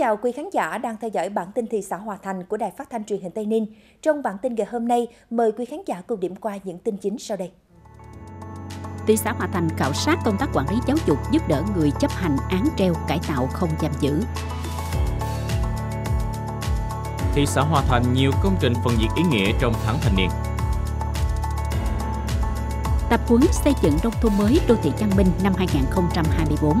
chào quý khán giả đang theo dõi bản tin thị xã Hòa Thành của Đài phát thanh truyền hình Tây Ninh. Trong bản tin ngày hôm nay, mời quý khán giả cùng điểm qua những tin chính sau đây. Thị xã Hòa Thành khảo sát công tác quản lý giáo dục giúp đỡ người chấp hành án treo cải tạo không giam giữ. Thị xã Hòa Thành nhiều công trình phần việc ý nghĩa trong tháng thanh niên. Tập huấn xây dựng nông thôn mới đô thị văn minh năm 2024.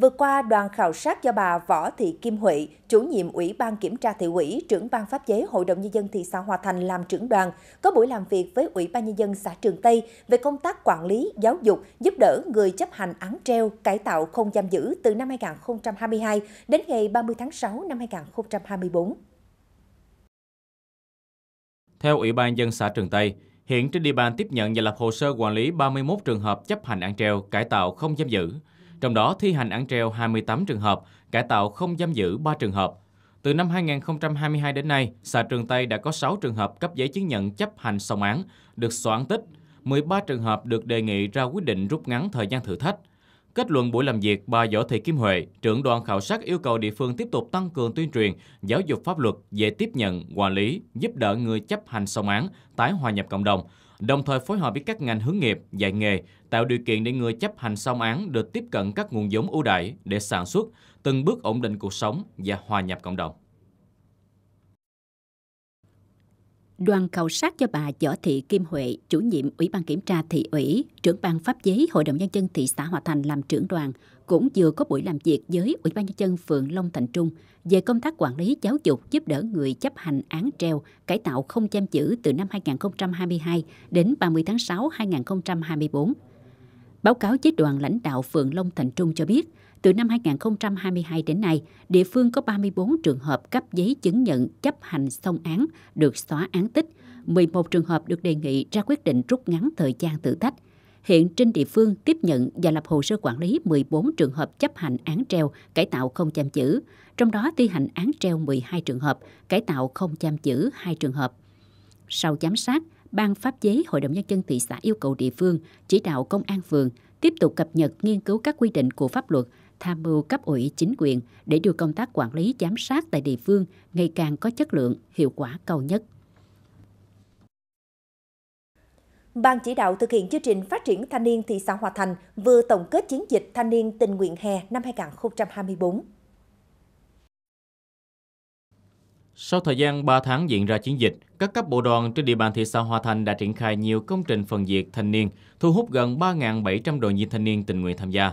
Vừa qua, đoàn khảo sát do bà Võ Thị Kim Huệ, chủ nhiệm Ủy ban Kiểm tra Thị ủy, trưởng ban pháp chế Hội đồng Nhân dân thị xã Hòa Thành làm trưởng đoàn, có buổi làm việc với Ủy ban Nhân dân xã Trường Tây về công tác quản lý, giáo dục, giúp đỡ người chấp hành án treo, cải tạo không giam giữ từ năm 2022 đến ngày 30 tháng 6 năm 2024. Theo Ủy ban Nhân dân xã Trường Tây, hiện trên địa bàn tiếp nhận và lập hồ sơ quản lý 31 trường hợp chấp hành án treo, cải tạo không giam giữ. Trong đó thi hành án treo 28 trường hợp, cải tạo không giam giữ 3 trường hợp. Từ năm 2022 đến nay, xã Trường Tây đã có 6 trường hợp cấp giấy chứng nhận chấp hành xong án, được xóa án tích, 13 trường hợp được đề nghị ra quyết định rút ngắn thời gian thử thách. Kết luận buổi làm việc, bà Võ Thị Kim Huệ, trưởng đoàn khảo sát yêu cầu địa phương tiếp tục tăng cường tuyên truyền, giáo dục pháp luật về tiếp nhận, quản lý, giúp đỡ người chấp hành xong án, tái hòa nhập cộng đồng, đồng thời phối hợp với các ngành hướng nghiệp, dạy nghề, tạo điều kiện để người chấp hành xong án được tiếp cận các nguồn vốn ưu đãi để sản xuất, từng bước ổn định cuộc sống và hòa nhập cộng đồng. Đoàn khảo sát do bà Võ Thị Kim Huệ, chủ nhiệm Ủy ban Kiểm tra Thị ủy, trưởng ban pháp chế Hội đồng Nhân dân thị xã Hòa Thành làm trưởng đoàn, cũng vừa có buổi làm việc với Ủy ban Nhân dân phường Long Thành Trung về công tác quản lý giáo dục giúp đỡ người chấp hành án treo, cải tạo không giam giữ từ năm 2022 đến 30 tháng 6 2024. Báo cáo với đoàn lãnh đạo phường Long Thành Trung cho biết, từ năm 2022 đến nay, địa phương có 34 trường hợp cấp giấy chứng nhận chấp hành xong án được xóa án tích, 11 trường hợp được đề nghị ra quyết định rút ngắn thời gian thử thách. Hiện trên địa phương tiếp nhận và lập hồ sơ quản lý 14 trường hợp chấp hành án treo, cải tạo không giam giữ, trong đó thi hành án treo 12 trường hợp, cải tạo không giam giữ 2 trường hợp. Sau giám sát, Ban pháp chế Hội đồng Nhân dân thị xã yêu cầu địa phương chỉ đạo công an phường tiếp tục cập nhật nghiên cứu các quy định của pháp luật, tham mưu cấp ủy chính quyền để đưa công tác quản lý giám sát tại địa phương ngày càng có chất lượng, hiệu quả cao nhất. Ban chỉ đạo thực hiện chương trình phát triển thanh niên thị xã Hòa Thành vừa tổng kết chiến dịch thanh niên tình nguyện hè năm 2024. Sau thời gian 3 tháng diễn ra chiến dịch, các cấp bộ đoàn trên địa bàn thị xã Hòa Thành đã triển khai nhiều công trình phần việc thanh niên, thu hút gần 3.700 đoàn viên thanh niên tình nguyện tham gia.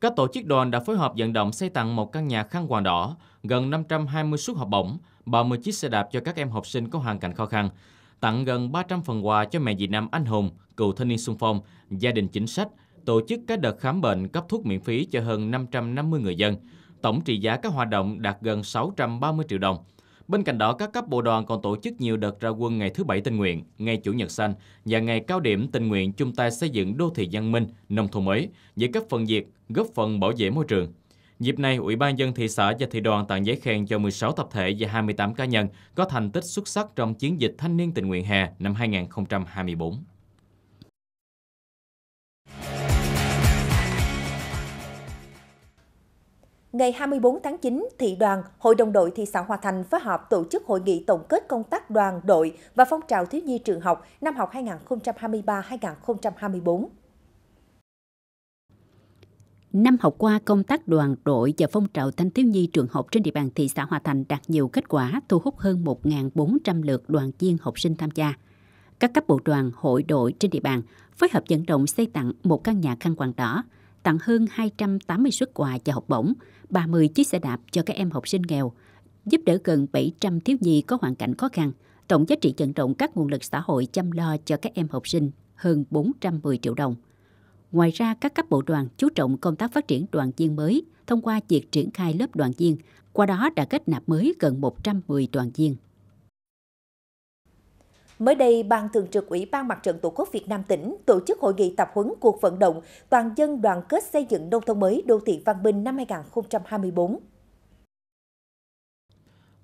Các tổ chức đoàn đã phối hợp vận động xây tặng một căn nhà khăn quàng đỏ, gần 520 suất học bổng, 30 chiếc xe đạp cho các em học sinh có hoàn cảnh khó khăn, tặng gần 300 phần quà cho mẹ Việt Nam anh hùng, cựu thanh niên xung phong, gia đình chính sách, tổ chức các đợt khám bệnh, cấp thuốc miễn phí cho hơn 550 người dân. Tổng trị giá các hoạt động đạt gần 630 triệu đồng. Bên cạnh đó, các cấp bộ đoàn còn tổ chức nhiều đợt ra quân ngày thứ Bảy tình nguyện, ngày Chủ nhật xanh và ngày cao điểm tình nguyện chung tay xây dựng đô thị văn minh, nông thôn mới, với các phần việc góp phần bảo vệ môi trường. Dịp này, Ủy ban Nhân dân thị xã và thị đoàn tặng giấy khen cho 16 tập thể và 28 cá nhân có thành tích xuất sắc trong chiến dịch thanh niên tình nguyện hè năm 2024. Ngày 24 tháng 9, thị đoàn, Hội đồng đội thị xã Hòa Thành phối hợp tổ chức hội nghị tổng kết công tác đoàn, đội và phong trào thiếu nhi trường học năm học 2023-2024. Năm học qua, công tác đoàn, đội và phong trào thanh thiếu nhi trường học trên địa bàn thị xã Hòa Thành đạt nhiều kết quả, thu hút hơn 1.400 lượt đoàn viên học sinh tham gia. Các cấp bộ đoàn, hội đội trên địa bàn phối hợp vận động xây tặng một căn nhà khăn quàng đỏ, tặng hơn 280 suất quà và học bổng, 30 chiếc xe đạp cho các em học sinh nghèo, giúp đỡ gần 700 thiếu nhi có hoàn cảnh khó khăn, tổng giá trị vận động các nguồn lực xã hội chăm lo cho các em học sinh hơn 410 triệu đồng. Ngoài ra, các cấp bộ đoàn chú trọng công tác phát triển đoàn viên mới thông qua việc triển khai lớp đoàn viên, qua đó đã kết nạp mới gần 110 đoàn viên. Mới đây, Ban Thường trực Ủy ban Mặt trận Tổ quốc Việt Nam tỉnh tổ chức hội nghị tập huấn cuộc vận động toàn dân đoàn kết xây dựng nông thôn mới đô thị văn minh năm 2024.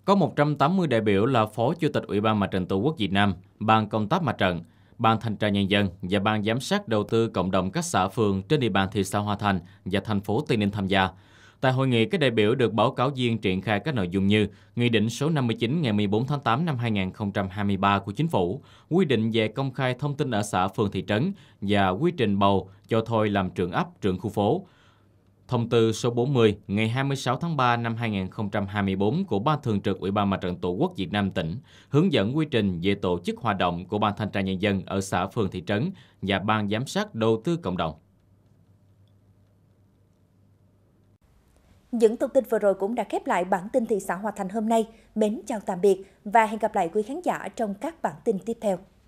Có 180 đại biểu là Phó Chủ tịch Ủy ban Mặt trận Tổ quốc Việt Nam, Ban công tác Mặt trận, Ban Thanh tra Nhân dân và Ban Giám sát Đầu tư Cộng đồng các xã phường trên địa bàn thị xã Hòa Thành và thành phố Tây Ninh tham gia. Tại hội nghị, các đại biểu được báo cáo viên triển khai các nội dung như Nghị định số 59 ngày 14 tháng 8 năm 2023 của Chính phủ, quy định về công khai thông tin ở xã phường thị trấn và quy trình bầu cho thôi làm trưởng ấp, trưởng khu phố. Thông tư số 40 ngày 26 tháng 3 năm 2024 của Ban Thường trực Ủy ban Mặt trận Tổ quốc Việt Nam tỉnh hướng dẫn quy trình về tổ chức hoạt động của Ban Thanh tra Nhân dân ở xã phường thị trấn và Ban Giám sát Đầu tư Cộng đồng. Những thông tin vừa rồi cũng đã khép lại bản tin thị xã Hòa Thành hôm nay. Mến chào tạm biệt và hẹn gặp lại quý khán giả trong các bản tin tiếp theo.